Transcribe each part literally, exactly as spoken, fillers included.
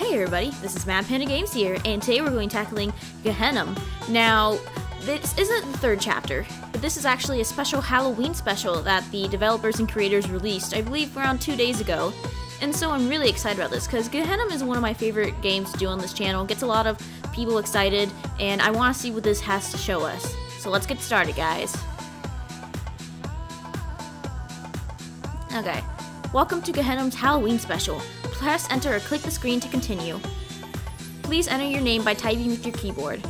Hey everybody, this is Mad Panda Games here, and today we're going tackling Gehennam. Now, this isn't the third chapter, but this is actually a special Halloween special that the developers and creators released, I believe, around two days ago. And so I'm really excited about this, because Gehennam is one of my favorite games to do on this channel. It gets a lot of people excited, and I want to see what this has to show us. So let's get started, guys. Okay, welcome to Gehennam's Halloween special. Press enter or click the screen to continue. Please enter your name by typing with your keyboard.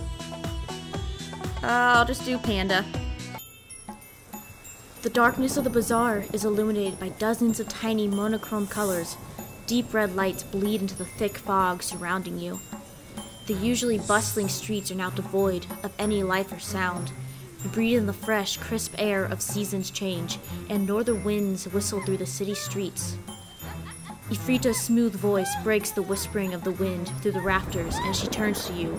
Uh, I'll just do Panda. The darkness of the bazaar is illuminated by dozens of tiny monochrome colors. Deep red lights bleed into the thick fog surrounding you. The usually bustling streets are now devoid of any life or sound. You breathe in the fresh, crisp air of seasons change, and northern winds whistle through the city streets. Ifrita's smooth voice breaks the whispering of the wind through the rafters as she turns to you,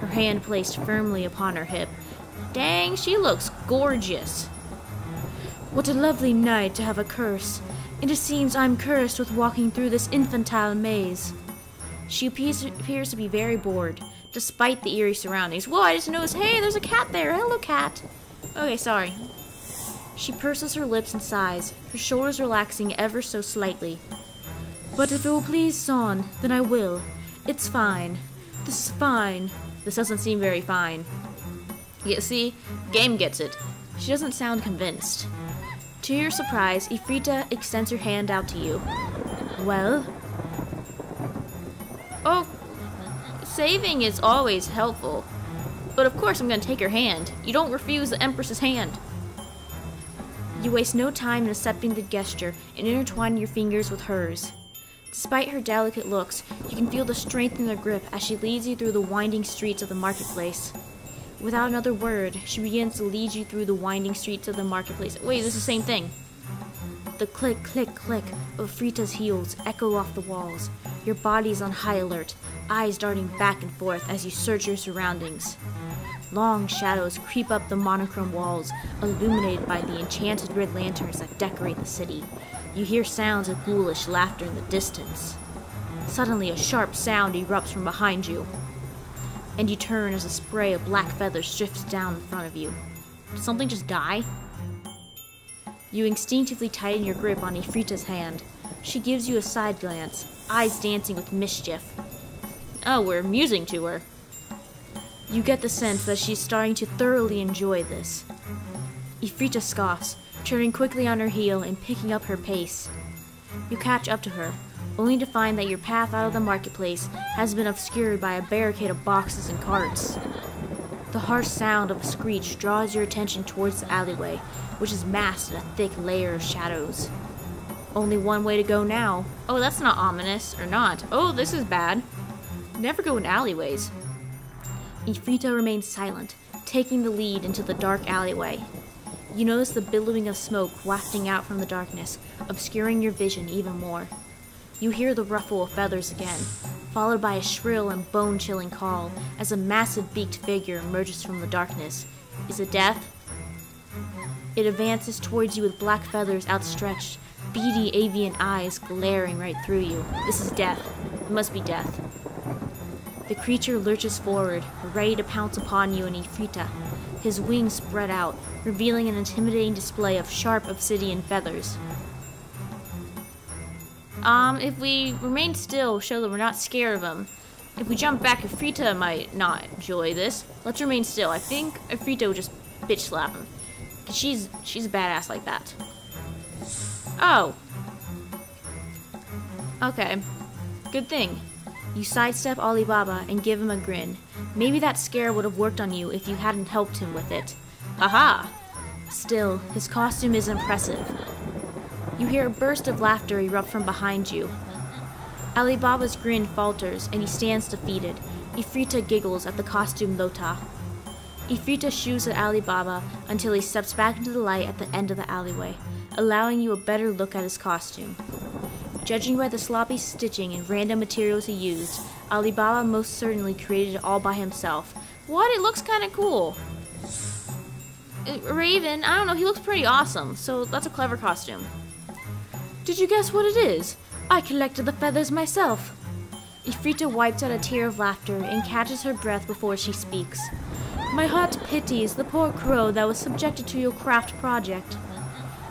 her hand placed firmly upon her hip. Dang, she looks gorgeous. What a lovely night to have a curse, and it seems I'm cursed with walking through this infantile maze. She appears, appears to be very bored, despite the eerie surroundings. Whoa, I just noticed, hey, there's a cat there. Hello, cat. Okay, sorry. She purses her lips and sighs, her shoulders relaxing ever so slightly. But if it will please Zahn, then I will. It's fine. This is fine. This doesn't seem very fine. Yeah, see? Game gets it. She doesn't sound convinced. To your surprise, Ifrita extends her hand out to you. Well? Oh, saving is always helpful. But of course I'm going to take her hand. You don't refuse the Empress's hand. You waste no time in accepting the gesture and intertwine your fingers with hers. Despite her delicate looks, you can feel the strength in her grip as she leads you through the winding streets of the marketplace. Without another word, she begins to lead you through the winding streets of the marketplace. Wait, this is the same thing. The click, click, click of Frita's heels echo off the walls. Your body's on high alert, eyes darting back and forth as you search your surroundings. Long shadows creep up the monochrome walls, illuminated by the enchanted red lanterns that decorate the city. You hear sounds of ghoulish laughter in the distance. Suddenly, a sharp sound erupts from behind you, and you turn as a spray of black feathers shifts down in front of you. Did something just die? You instinctively tighten your grip on Ifrita's hand. She gives you a side glance, eyes dancing with mischief. Oh, we're amusing to her. You get the sense that she's starting to thoroughly enjoy this. Ifrita scoffs, turning quickly on her heel and picking up her pace. You catch up to her, only to find that your path out of the marketplace has been obscured by a barricade of boxes and carts. The harsh sound of a screech draws your attention towards the alleyway, which is masked in a thick layer of shadows. Only one way to go now. Oh, that's not ominous, or not. Oh, this is bad. Never go in alleyways. Ifrita remains silent, taking the lead into the dark alleyway. You notice the billowing of smoke wafting out from the darkness, obscuring your vision even more. You hear the ruffle of feathers again, followed by a shrill and bone-chilling call as a massive beaked figure emerges from the darkness. Is it death? It advances towards you with black feathers outstretched, beady avian eyes glaring right through you. This is death. It must be death. The creature lurches forward, ready to pounce upon you and Ifrita. His wings spread out, revealing an intimidating display of sharp obsidian feathers. Um, if we remain still, show that we're not scared of him. If we jump back, Ifrita might not enjoy this. Let's remain still. I think Ifrita would just bitch slap him. 'Cause she's, she's a badass like that. Oh. Okay. Good thing. You sidestep Alibaba and give him a grin. Maybe that scare would have worked on you if you hadn't helped him with it. Aha! Still, his costume is impressive. You hear a burst of laughter erupt from behind you. Alibaba's grin falters and he stands defeated. Ifrita giggles at the costume lota. Ifrita shoos at Alibaba until he steps back into the light at the end of the alleyway, allowing you a better look at his costume. Judging by the sloppy stitching and random materials he used, Alibaba most certainly created it all by himself. What? It looks kind of cool. Raven, I don't know, he looks pretty awesome, so that's a clever costume. Did you guess what it is? I collected the feathers myself. Ifrita wipes out a tear of laughter and catches her breath before she speaks. My heart pities the poor crow that was subjected to your craft project.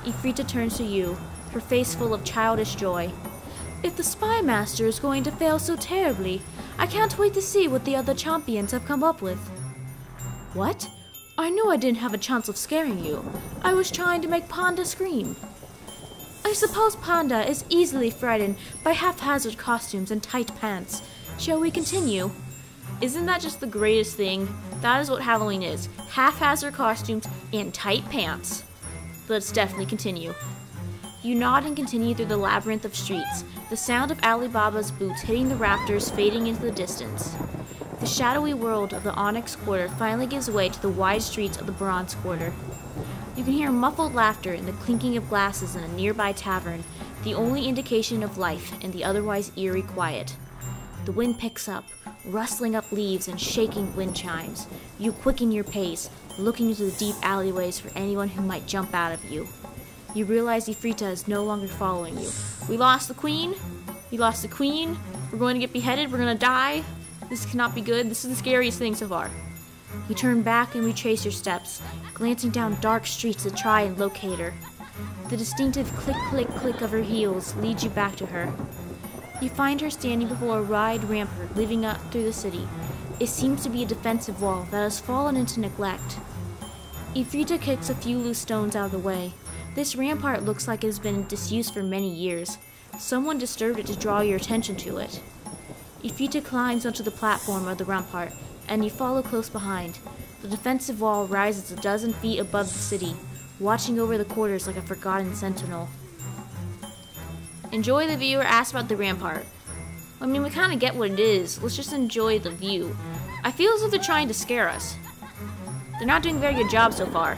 Ifrita turns to you, her face full of childish joy. If the spy master is going to fail so terribly, I can't wait to see what the other champions have come up with. What? I knew I didn't have a chance of scaring you. I was trying to make Panda scream. I suppose Panda is easily frightened by haphazard costumes and tight pants. Shall we continue? Isn't that just the greatest thing? That is what Halloween is. Haphazard costumes and tight pants. Let's definitely continue. You nod and continue through the labyrinth of streets, the sound of Alibaba's boots hitting the rafters fading into the distance. The shadowy world of the Onyx Quarter finally gives way to the wide streets of the Bronze Quarter. You can hear muffled laughter and the clinking of glasses in a nearby tavern, the only indication of life in the otherwise eerie quiet. The wind picks up, rustling up leaves and shaking wind chimes. You quicken your pace, looking into the deep alleyways for anyone who might jump out of you. You realize Ifrita is no longer following you. We lost the queen. We lost the queen. We're going to get beheaded. We're going to die. This cannot be good. This is the scariest thing so far. You turn back and retrace your steps, glancing down dark streets to try and locate her. The distinctive click, click, click of her heels leads you back to her. You find her standing before a wide rampart leading up through the city. It seems to be a defensive wall that has fallen into neglect. Ifrita kicks a few loose stones out of the way. This rampart looks like it has been in disuse for many years. Someone disturbed it to draw your attention to it. Ifrita climbs onto the platform of the rampart, and you follow close behind. The defensive wall rises a dozen feet above the city, watching over the quarters like a forgotten sentinel. Enjoy the view or ask about the rampart. I mean, we kind of get what it is. Let's just enjoy the view. I feel as if they're trying to scare us. They're not doing a very good job so far.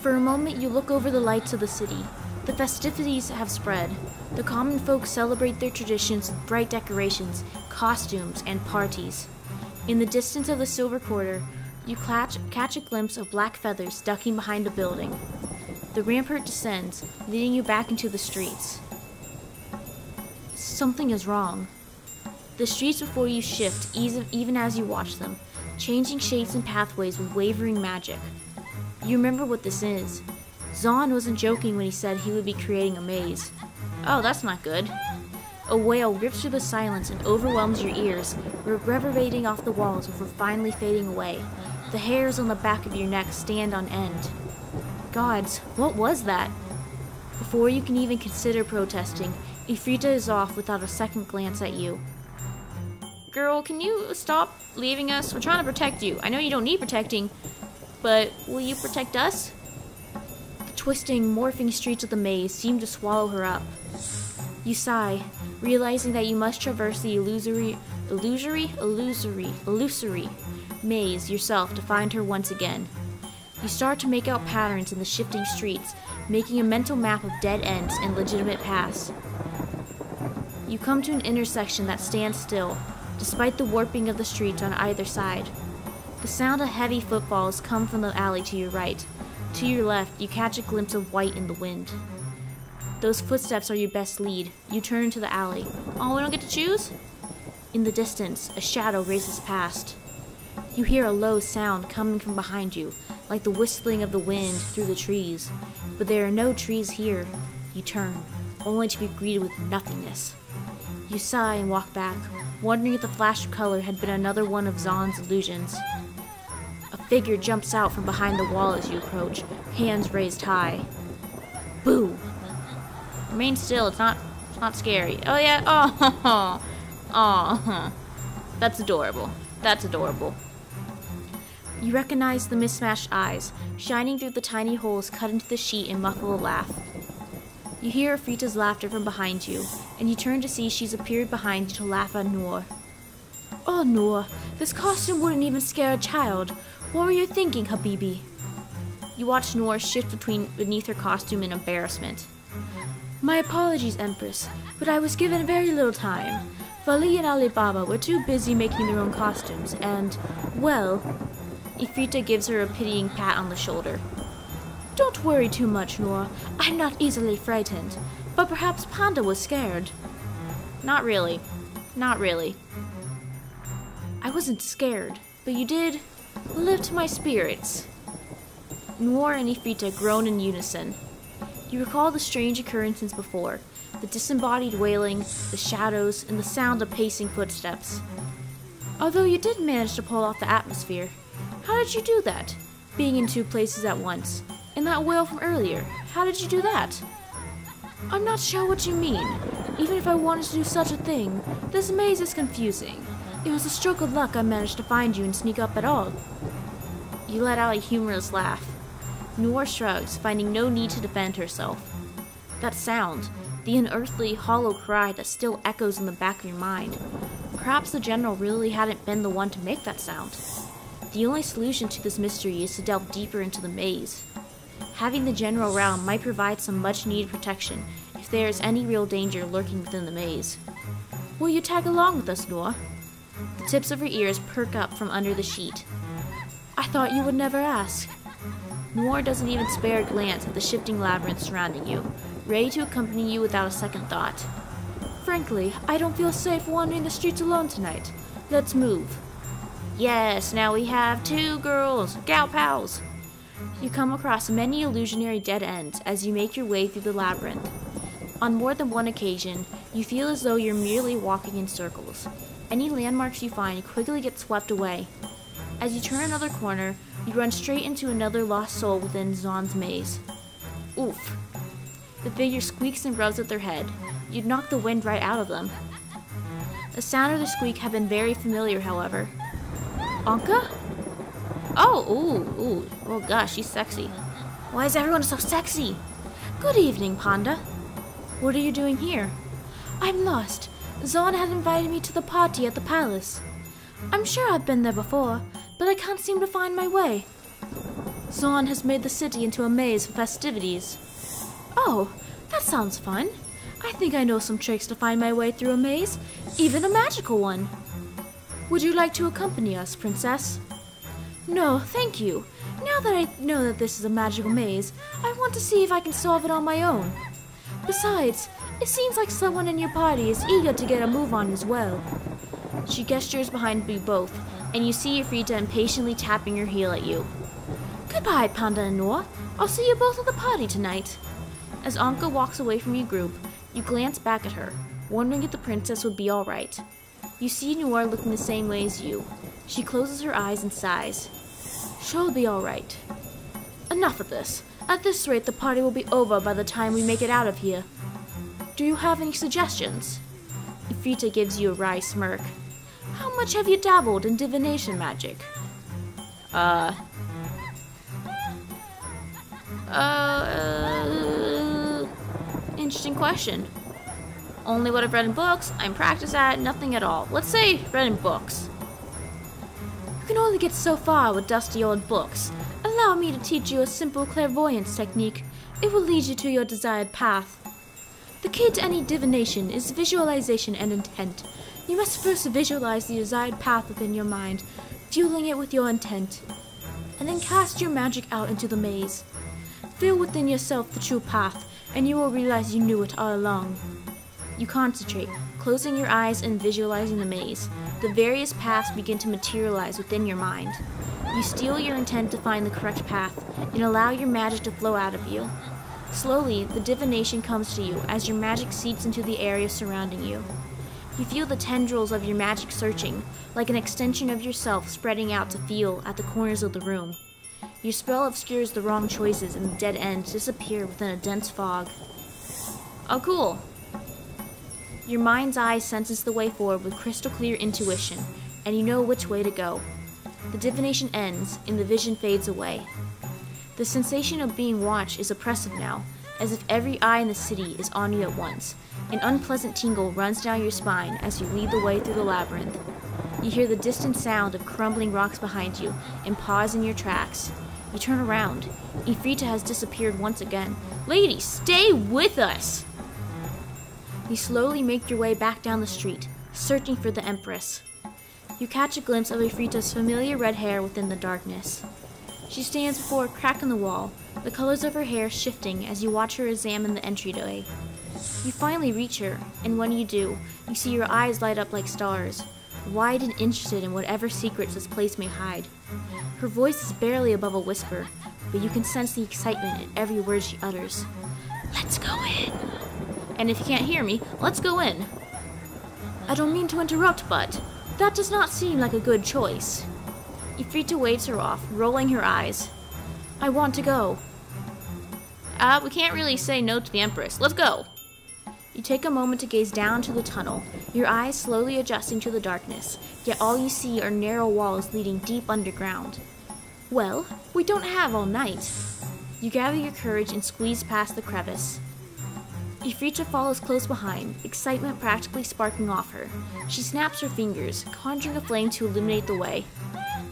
For a moment, you look over the lights of the city. The festivities have spread. The common folk celebrate their traditions with bright decorations, costumes, and parties. In the distance of the Silver Quarter, you catch a glimpse of black feathers ducking behind a building. The rampart descends, leading you back into the streets. Something is wrong. The streets before you shift even as you watch them, changing shapes and pathways with wavering magic. You remember what this is. Zahn wasn't joking when he said he would be creating a maze. Oh, that's not good. A wail rips through the silence and overwhelms your ears, reverberating off the walls before finally fading away. The hairs on the back of your neck stand on end. Gods, what was that? Before you can even consider protesting, Ifrita is off without a second glance at you. Girl, can you stop leaving us? We're trying to protect you. I know you don't need protecting, but will you protect us? The twisting, morphing streets of the maze seem to swallow her up. You sigh, realizing that you must traverse the illusory, illusory, illusory, illusory maze yourself to find her once again. You start to make out patterns in the shifting streets, making a mental map of dead ends and legitimate paths. You come to an intersection that stands still, despite the warping of the streets on either side. The sound of heavy footfalls come from the alley to your right. To your left, you catch a glimpse of white in the wind. Those footsteps are your best lead. You turn into the alley. Oh, we don't get to choose? In the distance, a shadow races past. You hear a low sound coming from behind you, like the whistling of the wind through the trees. But there are no trees here. You turn, only to be greeted with nothingness. You sigh and walk back, wondering if the flash of color had been another one of Zahn's illusions. A figure jumps out from behind the wall as you approach, hands raised high. Boo! Remain still, it's not it's not scary. Oh yeah, oh, oh, that's adorable, that's adorable. You recognize the mismatched eyes, shining through the tiny holes cut into the sheet and muffle a laugh. You hear Ifrita's laughter from behind you, and you turn to see she's appeared behind you to laugh at Noor. Oh, Noor, this costume wouldn't even scare a child. What were you thinking, Habibi? You watch Noor shift between, beneath her costume in embarrassment. My apologies, Empress, but I was given very little time. Vali and Alibaba were too busy making their own costumes, and, well... Ifrita gives her a pitying pat on the shoulder. Don't worry too much, Noor. I'm not easily frightened, but perhaps Panda was scared. Not really. Not really. I wasn't scared, but you did lift my spirits. Noor and Ifrita groaned in unison. You recall the strange occurrences before, the disembodied wailing, the shadows, and the sound of pacing footsteps. Although you did manage to pull off the atmosphere, how did you do that? Being in two places at once. And that wail from earlier, how did you do that? I'm not sure what you mean. Even if I wanted to do such a thing, this maze is confusing. It was a stroke of luck I managed to find you and sneak up at all. You let out a humorous laugh. Noor shrugs, finding no need to defend herself. That sound, the unearthly, hollow cry that still echoes in the back of your mind. Perhaps the general really hadn't been the one to make that sound. The only solution to this mystery is to delve deeper into the maze. Having the general around might provide some much-needed protection if there is any real danger lurking within the maze. Will you tag along with us, Noor? The tips of her ears perk up from under the sheet. I thought you would never ask. Noor doesn't even spare a glance at the shifting labyrinth surrounding you, ready to accompany you without a second thought. Frankly, I don't feel safe wandering the streets alone tonight. Let's move. Yes, now we have two girls, gal pals. You come across many illusionary dead ends as you make your way through the labyrinth. On more than one occasion, you feel as though you're merely walking in circles. Any landmarks you find quickly get swept away. As you turn another corner, you run straight into another lost soul within Zahn's maze. Oof. The figure squeaks and rubs at their head. You'd knock the wind right out of them. The sound of the squeak had been very familiar, however. Anka? Oh, ooh, ooh. Oh gosh, she's sexy. Why is everyone so sexy? Good evening, Panda. What are you doing here? I'm lost. Zahn had invited me to the party at the palace. I'm sure I've been there before, but I can't seem to find my way. Zahn has made the city into a maze for festivities. Oh, that sounds fun. I think I know some tricks to find my way through a maze, even a magical one. Would you like to accompany us, Princess? No, thank you. Now that I know that this is a magical maze, I want to see if I can solve it on my own. Besides, it seems like someone in your party is eager to get a move on as well. She gestures behind you both, and you see Ifrita impatiently tapping her heel at you. Goodbye, Panda and Noor. I'll see you both at the party tonight. As Anka walks away from your group, you glance back at her, wondering if the princess would be alright. You see Noor looking the same way as you. She closes her eyes and sighs. She'll be alright. Enough of this. At this rate, the party will be over by the time we make it out of here. Do you have any suggestions? Ifrita gives you a wry smirk. How much have you dabbled in divination magic? Uh... Uh... Interesting question. Only what I've read in books, I'm practiced at, nothing at all. Let's say read in books. You can only get so far with dusty old books. Allow me to teach you a simple clairvoyance technique. It will lead you to your desired path. The key to any divination is visualization and intent. You must first visualize the desired path within your mind, fueling it with your intent, and then cast your magic out into the maze. Feel within yourself the true path, and you will realize you knew it all along. You concentrate, closing your eyes and visualizing the maze. The various paths begin to materialize within your mind. You steel your intent to find the correct path, and allow your magic to flow out of you. Slowly, the divination comes to you as your magic seeps into the area surrounding you. You feel the tendrils of your magic searching, like an extension of yourself spreading out to feel at the corners of the room. Your spell obscures the wrong choices and the dead ends disappear within a dense fog. Oh, cool. Your mind's eye senses the way forward with crystal clear intuition, and you know which way to go. The divination ends, and the vision fades away. The sensation of being watched is oppressive now, as if every eye in the city is on you at once. An unpleasant tingle runs down your spine as you lead the way through the labyrinth. You hear the distant sound of crumbling rocks behind you, and pause in your tracks. You turn around. Ifrita has disappeared once again. Lady, stay with us! You slowly make your way back down the street, searching for the Empress. You catch a glimpse of Ifrita's familiar red hair within the darkness. She stands before a crack in the wall, the colors of her hair shifting as you watch her examine the entryway. You finally reach her, and when you do, you see your eyes light up like stars, wide and interested in whatever secrets this place may hide. Her voice is barely above a whisper, but you can sense the excitement in every word she utters. Let's go in! And if you can't hear me, let's go in! I don't mean to interrupt, but that does not seem like a good choice. Ifrita waves her off, rolling her eyes. I want to go. Uh, we can't really say no to the Empress. Let's go! You take a moment to gaze down to the tunnel, your eyes slowly adjusting to the darkness, yet all you see are narrow walls leading deep underground. Well, we don't have all night. You gather your courage and squeeze past the crevice. Ifrita follows close behind, excitement practically sparking off her. She snaps her fingers, conjuring a flame to illuminate the way.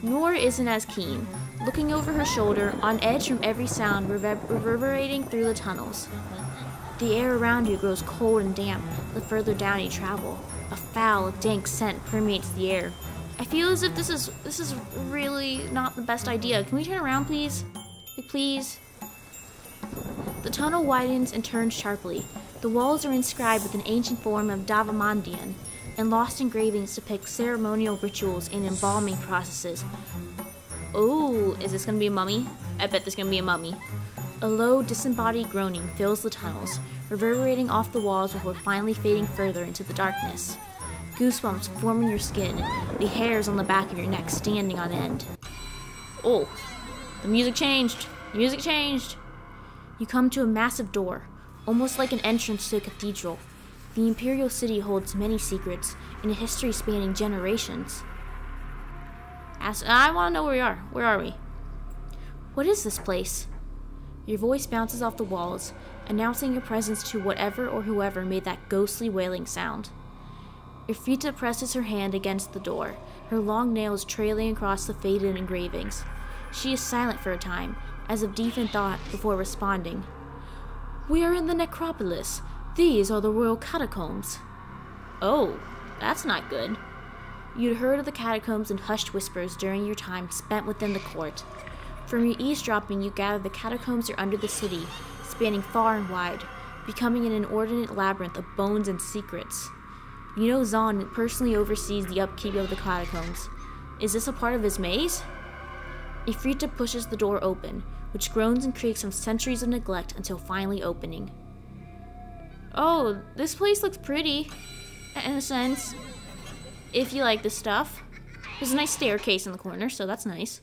Noor isn't as keen, looking over her shoulder, on edge from every sound rever- reverberating through the tunnels. The air around you grows cold and damp the further down you travel. A foul, dank scent permeates the air. I feel as if this is this is really not the best idea. Can we turn around, please? Like, please? The tunnel widens and turns sharply. The walls are inscribed with an ancient form of Davamandian, and lost engravings depict ceremonial rituals and embalming processes. Oh, is this gonna be a mummy? I bet there's gonna be a mummy. A low, disembodied groaning fills the tunnels, reverberating off the walls before finally fading further into the darkness. Goosebumps forming your skin, the hairs on the back of your neck standing on end. Oh, the music changed. The music changed. You come to a massive door, almost like an entrance to a cathedral. The Imperial City holds many secrets, and a history spanning generations. As I want to know where we are. Where are we? What is this place? Your voice bounces off the walls, announcing your presence to whatever or whoever made that ghostly wailing sound. Ifrita presses her hand against the door, her long nails trailing across the faded engravings. She is silent for a time, as of deep in thought, before responding. We are in the Necropolis. These are the royal catacombs. Oh, that's not good. You'd heard of the catacombs in hushed whispers during your time spent within the court. From your eavesdropping, you gather the catacombs are under the city, spanning far and wide, becoming an inordinate labyrinth of bones and secrets. You know Zahn personally oversees the upkeep of the catacombs. Is this a part of his maze? Ifrita pushes the door open, which groans and creaks from centuries of neglect until finally opening. Oh, this place looks pretty, in a sense, if you like this stuff. There's a nice staircase in the corner, so that's nice.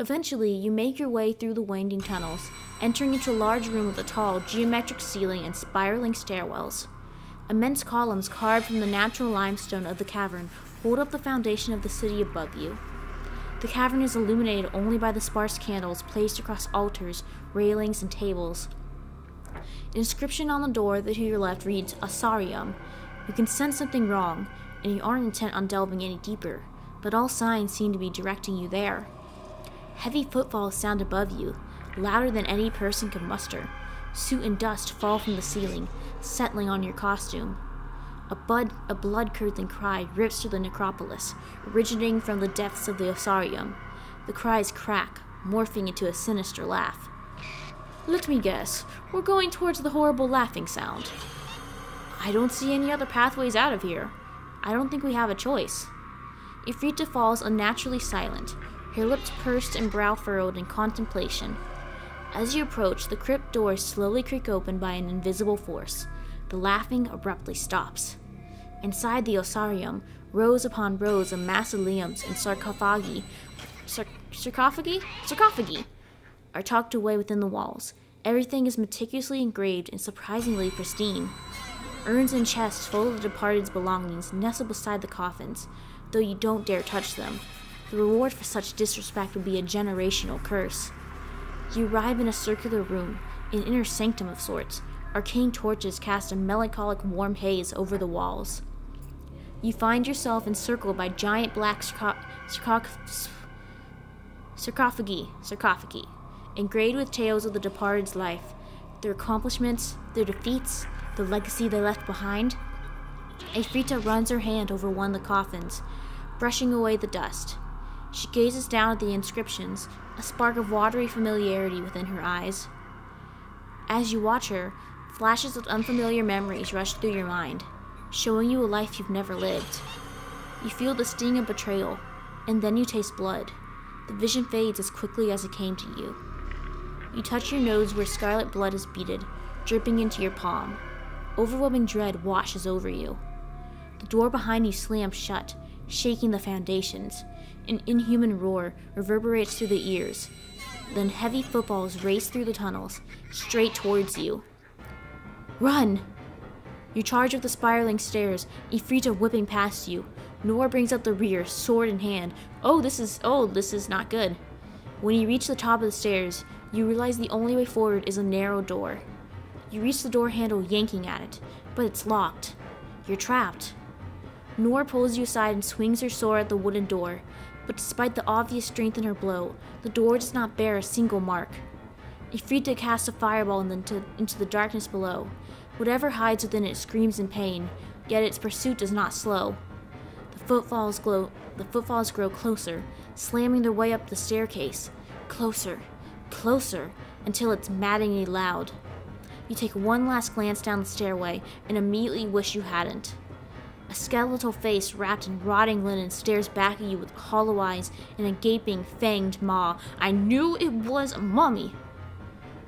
Eventually, you make your way through the winding tunnels, entering into a large room with a tall, geometric ceiling and spiraling stairwells. Immense columns carved from the natural limestone of the cavern hold up the foundation of the city above you. The cavern is illuminated only by the sparse candles placed across altars, railings, and tables. An inscription on the door to your left reads, Osarium. You can sense something wrong, and you aren't intent on delving any deeper, but all signs seem to be directing you there. Heavy footfalls sound above you, louder than any person could muster. Soot and dust fall from the ceiling, settling on your costume. A, bud, a blood-curdling cry rips through the necropolis, originating from the depths of the Osarium. The cries crack, morphing into a sinister laugh. Let me guess, we're going towards the horrible laughing sound. I don't see any other pathways out of here. I don't think we have a choice. Ifrita falls unnaturally silent, her lips pursed and brow furrowed in contemplation. As you approach, the crypt doors slowly creak open by an invisible force. The laughing abruptly stops. Inside the Osarium, rows upon rows of mausoleums and sarcophagi, sar sarcophagi? sarcophagi are tucked away within the walls. Everything is meticulously engraved and surprisingly pristine. Urns and chests full of the departed's belongings nestle beside the coffins, though you don't dare touch them. The reward for such disrespect would be a generational curse. You arrive in a circular room, an inner sanctum of sorts. Arcane torches cast a melancholic warm haze over the walls. You find yourself encircled by giant black sarco- sarcoph- sarcophagi, sarcophagi, engraved with tales of the departed's life, their accomplishments, their defeats, the legacy they left behind. Ifrita runs her hand over one of the coffins, brushing away the dust. She gazes down at the inscriptions, a spark of watery familiarity within her eyes. As you watch her, Flashes of unfamiliar memories rush through your mind, showing you a life you've never lived. You feel the sting of betrayal, and then you taste blood. The vision fades as quickly as it came to you. You touch your nose where scarlet blood is beaded, dripping into your palm. Overwhelming dread washes over you. The door behind you slams shut, shaking the foundations. An inhuman roar reverberates through the ears. Then heavy footballs race through the tunnels, straight towards you. Run! You charge up the spiraling stairs, Ifrita whipping past you. Noor brings up the rear, sword in hand. Oh, this is, oh, this is not good. When you reach the top of the stairs, you realize the only way forward is a narrow door. You reach the door handle, yanking at it, but it's locked. You're trapped. Noor pulls you aside and swings her sword at the wooden door, but despite the obvious strength in her blow, the door does not bear a single mark. Ifrita casts a fireball into, into the darkness below. Whatever hides within it screams in pain, yet its pursuit does not slow. The footfalls, glow, the footfalls grow closer, slamming their way up the staircase, closer, closer, until it's maddeningly loud. You take one last glance down the stairway and immediately wish you hadn't. A skeletal face wrapped in rotting linen stares back at you with hollow eyes and a gaping, fanged maw. I knew it was a mummy!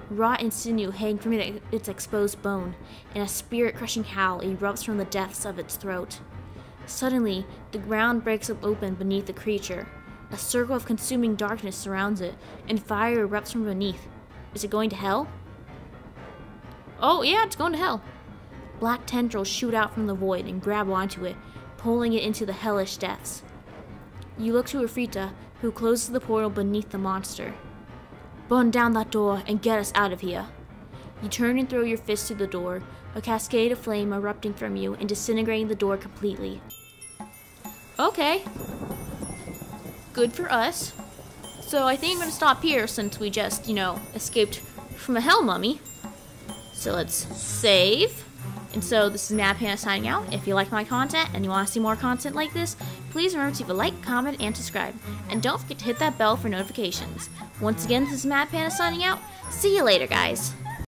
Rot and sinew hang from its exposed bone, and a spirit-crushing howl erupts from the depths of its throat. Suddenly, the ground breaks open beneath the creature. A circle of consuming darkness surrounds it, and fire erupts from beneath. Is it going to hell? Oh, yeah, it's going to hell. Black tendrils shoot out from the void and grab onto it, pulling it into the hellish depths. You look to Ifrita, who closes the portal beneath the monster. Burn down that door and get us out of here. You turn and throw your fist through the door, a cascade of flame erupting from you and disintegrating the door completely. Okay. Good for us. So I think I'm going to stop here since we just, you know, escaped from a hell mummy. So let's save. And so this is Mad Panda signing out. If you like my content and you want to see more content like this, please remember to leave a like, comment, and subscribe. And don't forget to hit that bell for notifications. Once again, this is Mad Panda signing out. See you later, guys.